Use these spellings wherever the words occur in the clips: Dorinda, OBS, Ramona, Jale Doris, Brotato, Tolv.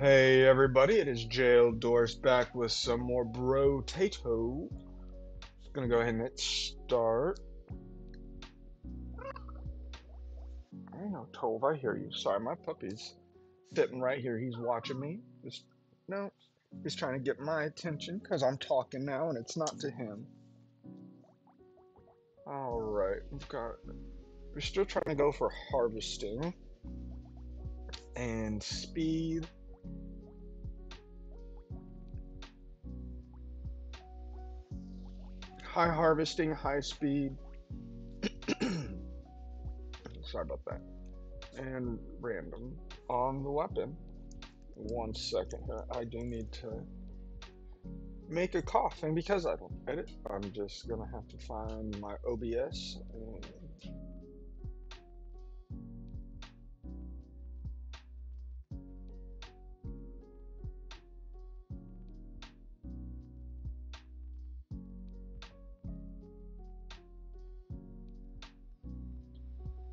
Hey everybody, it is Jale Doris back with some more Brotato. Just gonna go ahead and hit start. I know, Tolv, I hear you. Sorry, my puppy's sitting right here. He's watching me. Just, no, he's trying to get my attention because I'm talking now and it's not to him. Alright, we're still trying to go for harvesting and speed. High harvesting, high speed. Sorry about that. And random on the weapon. 1 second here. I do need to make a cough, and because I don't edit, I'm just gonna have to find my OBS and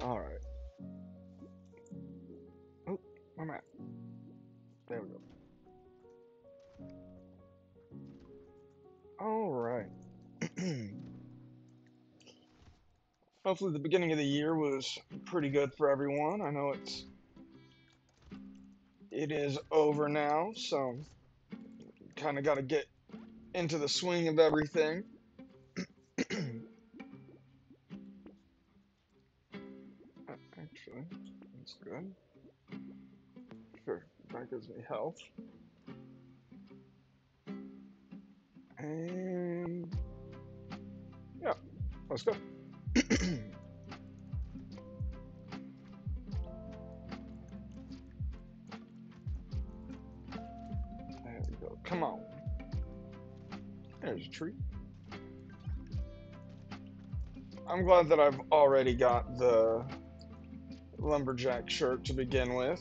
all right. Oh, where am I? There we go. All right. Hopefully the beginning of the year was pretty good for everyone. I know it is over now, so kind of got to get into the swing of everything. Actually, that's good. Sure, that gives me health. And yeah, let's go. There we go. Come on. There's a tree. I'm glad that I've already got the lumberjack shirt to begin with.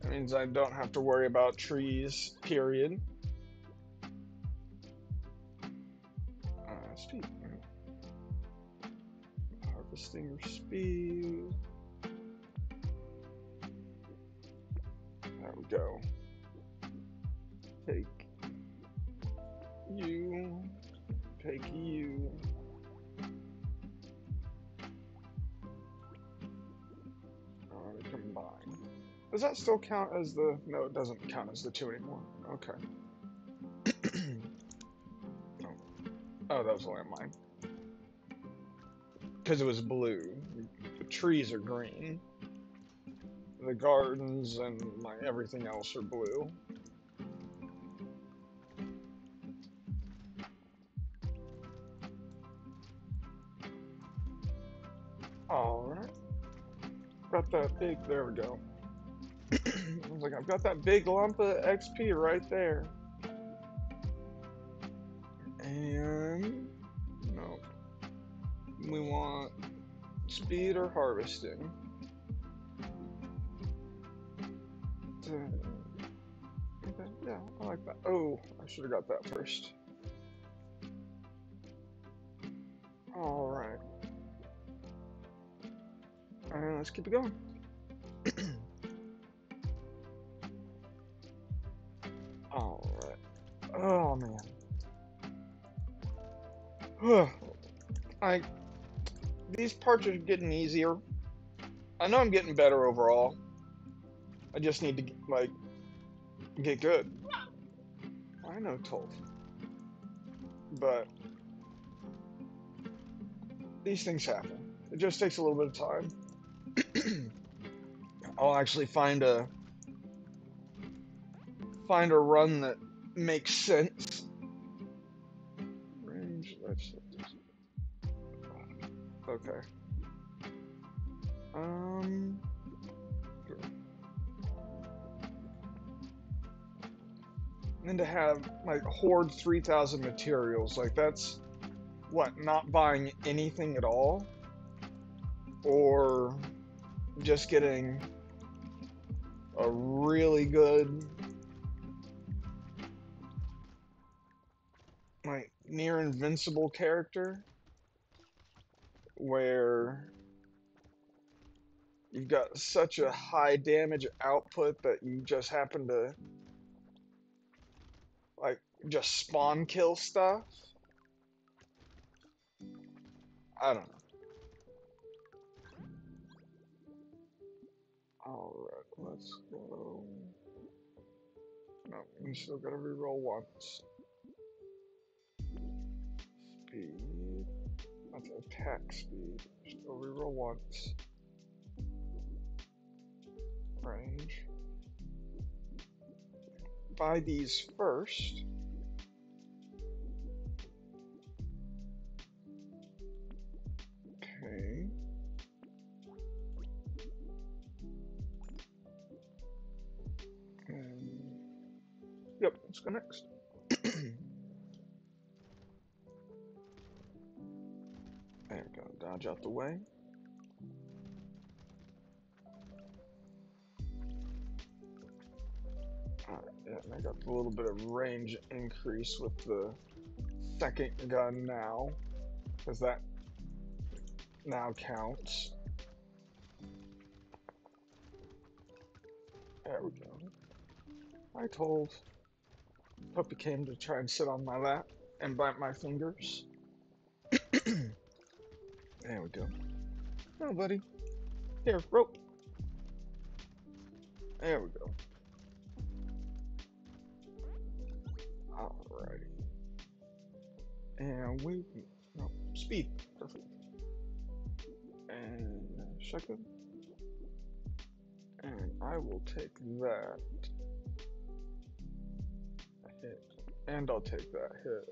That means I don't have to worry about trees, period. Speed. Harvesting or speed. There we go. Take you. Take you. Alright, combine. Does that still count as the... No, it doesn't count as the two anymore. Okay. Oh, that was a landmine. Because it was blue. The trees are green. The gardens and my everything else are blue. Alright. Got that big, there we go. I was like, I've got that big lump of XP right there. And no, we want speed or harvesting. Okay, yeah, I like that. Oh, I should have got that first. All right, and let's keep it going. All right. Oh man. These parts are getting easier. I know I'm getting better overall. I just need to, like, get good. I know, Tolv. But these things happen. It just takes a little bit of time. I'll actually find a run that makes sense. Okay. Sure. And to have like hoard 3,000 materials, like that's what, not buying anything at all, or just getting a really good, like near invincible character. Where you've got such a high damage output that you just happen to like just spawn kill stuff. I don't know. Alright, let's go. No, we still gotta reroll once. Speed. That's attack speed. Still reroll once. Range. Buy these first. Okay. And yep, let's go next. There we go, dodge out the way. Yeah, and I got a little bit of range increase with the second gun now, because that now counts. There we go. Hi, Tolv. Puppy came to try and sit on my lap and bite my fingers. There we go. Hello, buddy. Here, rope. There we go. Alrighty. And we... No, speed. Perfect. And shotgun. And I will take that hit. And I'll take that hit.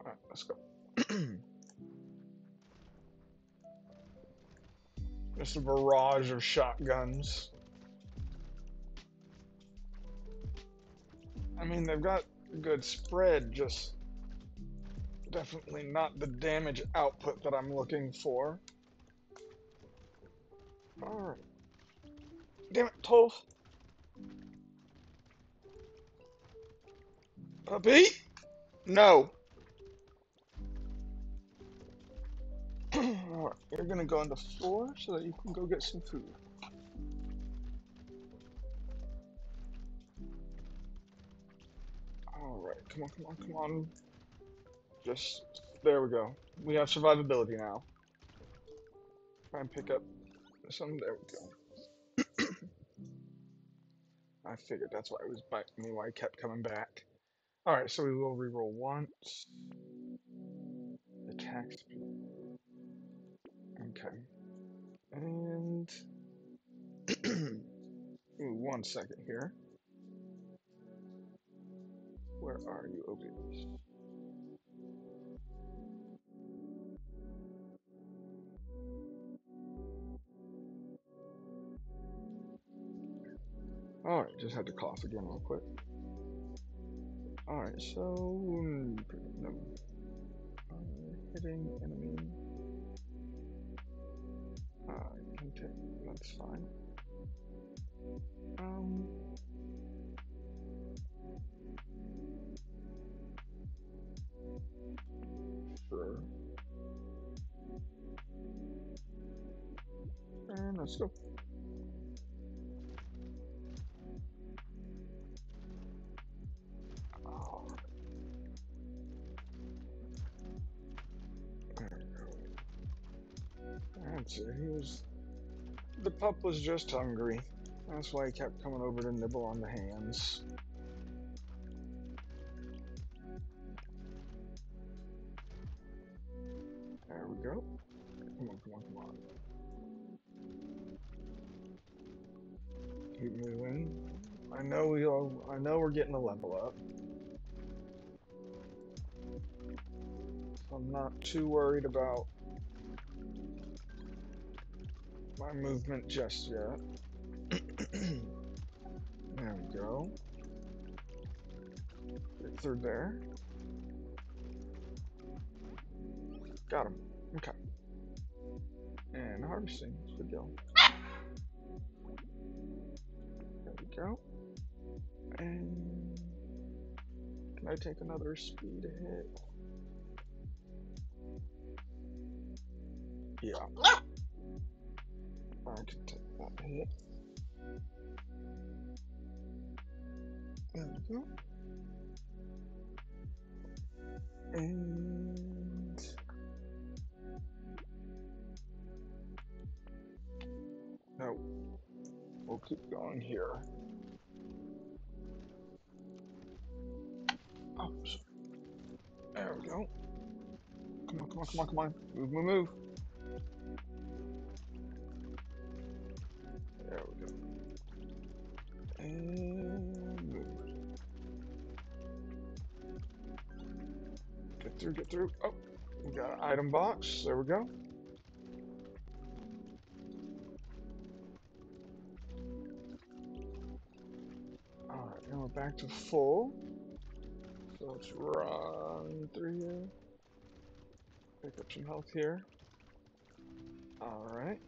Alright, let's go. Just a barrage of shotguns. I mean, they've got good spread, just definitely not the damage output that I'm looking for. Alright. Damn it, Tolv. Puppy? No. Alright, you're gonna go into 4 so that you can go get some food. Alright, come on, come on, come on. Just, there we go. We have survivability now. Try and pick up some, there we go. I figured that's why it was biting me, why I kept coming back. Alright, so we will reroll once. Attack speed. Okay, and ooh, 1 second here. Where are you, OBS? All right, just had to cough again real quick. All right, so no, hitting enemy. Okay, that's fine. Sure. And let's go. Oh. There we go. That's it. He was. The pup was just hungry. That's why he kept coming over to nibble on the hands. There we go. Come on, come on, come on. Keep moving. I know we're getting a level up. I'm not too worried about my movement just yet. There we go. Get through there. Got him. Okay. And harvesting. Good go. There we go. And can I take another speed hit. Yeah. I can take that hit. There we go. And no, we'll keep going here. Oh, there we go. Come on, come on, come on, come on. Move, move, move. There we go. And move. Get through, get through. Oh, we got an item box. There we go. All right, now we're back to full. So let's run through here. Pick up some health here. Alright.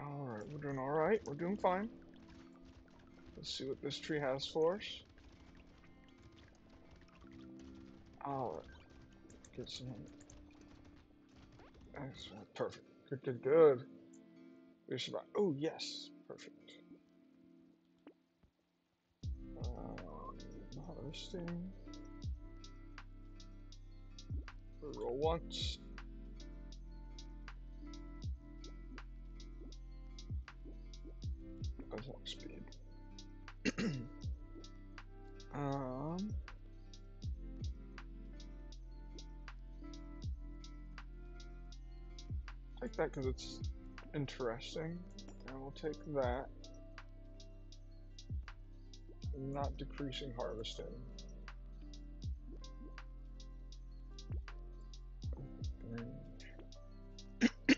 Alright, we're doing alright. We're doing fine. Let's see what this tree has for us. Alright. Get some. Excellent. Perfect. Good, good, good. We survived. Oh, yes. Perfect. Harvesting. Roll once. Attack speed. Take that because it's interesting, and we'll take that. Not decreasing harvesting. There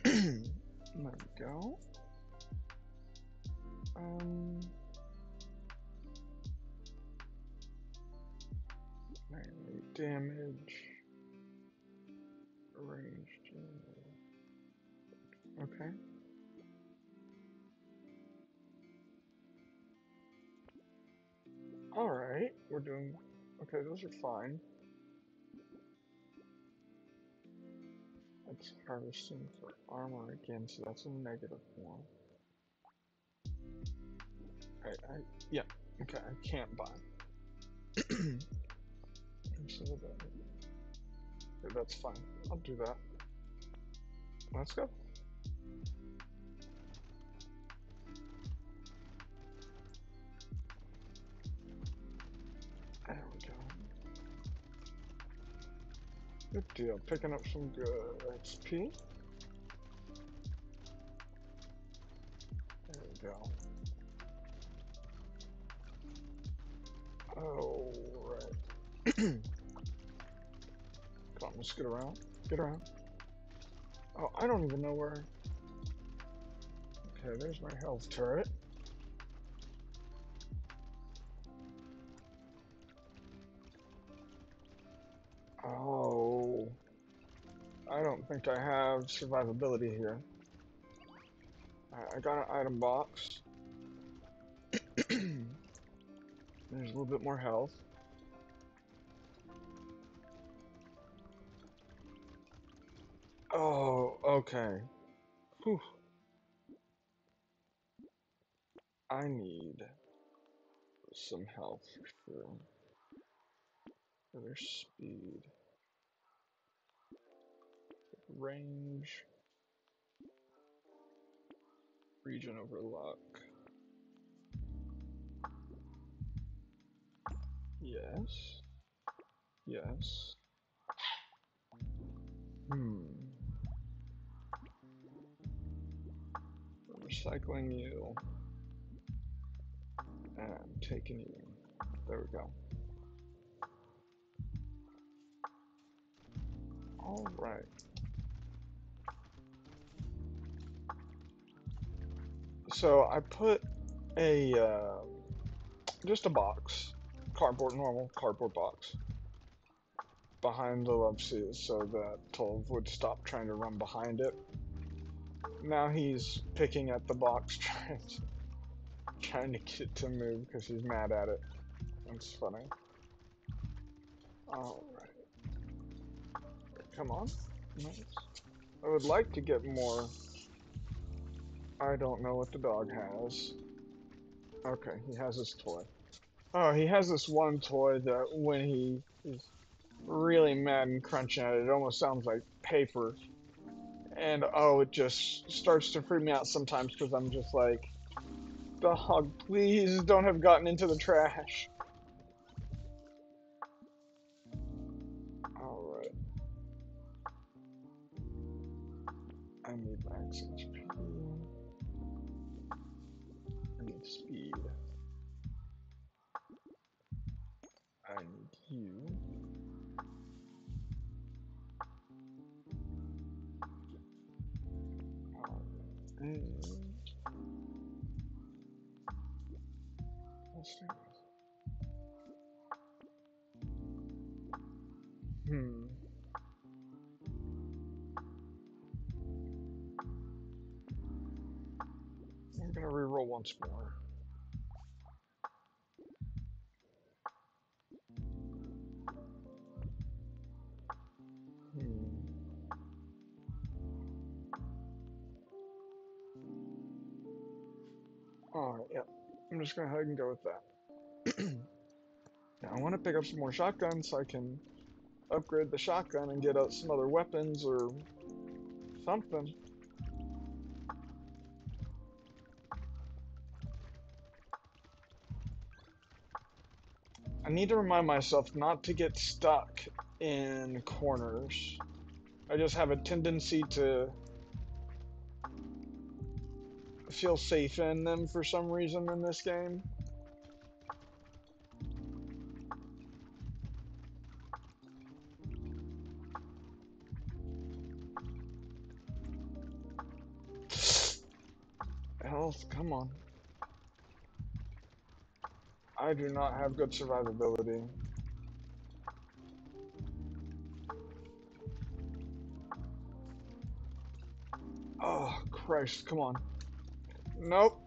we go. Damage. Range. Okay. All right, we're doing okay. Those are fine. It's harvesting for armor again, so that's a negative one. Yeah, okay, I can't buy. Okay, that's fine. I'll do that. Let's go. There we go. Good deal, picking up some good XP. There we go. Alright. Come on, let's get around. Get around. Oh, I don't even know where. Okay, there's my health turret. Oh, I don't think I have survivability here. I got an item box. There's a little bit more health. Oh, okay. Whew. I need some health for their speed. Range. Region over luck. Yes. Yes. I'm recycling you. And I'm taking you. There we go. Alright. So I put a just a box, cardboard, normal cardboard box, behind the love seat so that Tolv would stop trying to run behind it. Now he's picking at the box, trying to get it to move because he's mad at it. That's funny. Alright. Come on. Nice. I would like to get more. I don't know what the dog has. Okay, he has his toy. Oh, he has this one toy that when he is really mad and crunching at it, it almost sounds like paper. And oh, it just starts to freak me out sometimes because I'm just like, dog, please don't have gotten into the trash. Alright. I need max HP. I need speed. I need you. I'm gonna reroll once more. I'm just gonna go ahead and go with that. Now I want to pick up some more shotguns so I can upgrade the shotgun and get out some other weapons or something. I need to remind myself not to get stuck in corners. I just have a tendency to feel safe in them for some reason in this game. Health, come on. I do not have good survivability. Oh, Christ, come on. Nope.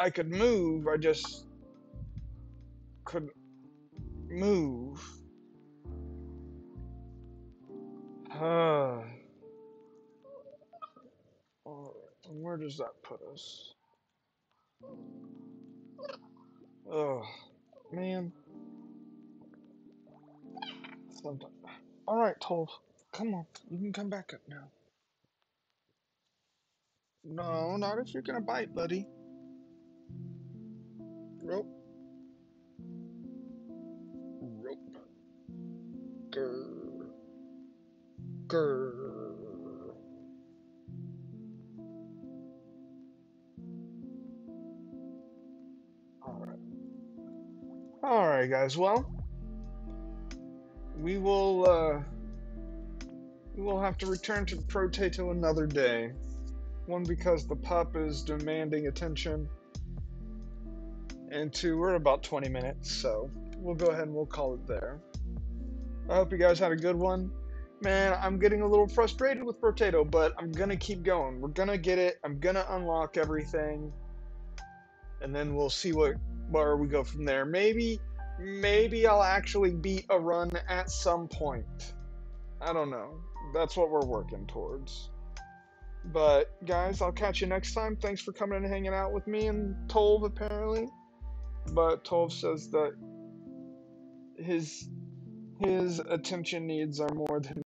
I could move, I just couldn't move. All right. And where does that put us? Oh, man. Sometimes. All right, Tolv, come on. You can come back up now. No, not if you're gonna bite, buddy. Rope. Rope. Grr. Grr. Alright. Alright, guys, well, we will have to return to Brotato another day. One, because the pup is demanding attention, and two, we're about 20 minutes, so we'll go ahead and we'll call it there. I hope you guys had a good one. Man, I'm getting a little frustrated with Brotato, but I'm going to keep going. We're going to get it. I'm going to unlock everything, and then we'll see what where we go from there. Maybe I'll actually beat a run at some point. I don't know. That's what we're working towards. But, guys, I'll catch you next time. Thanks for coming and hanging out with me and Tolv, apparently. But Tolv says that his attention needs are more than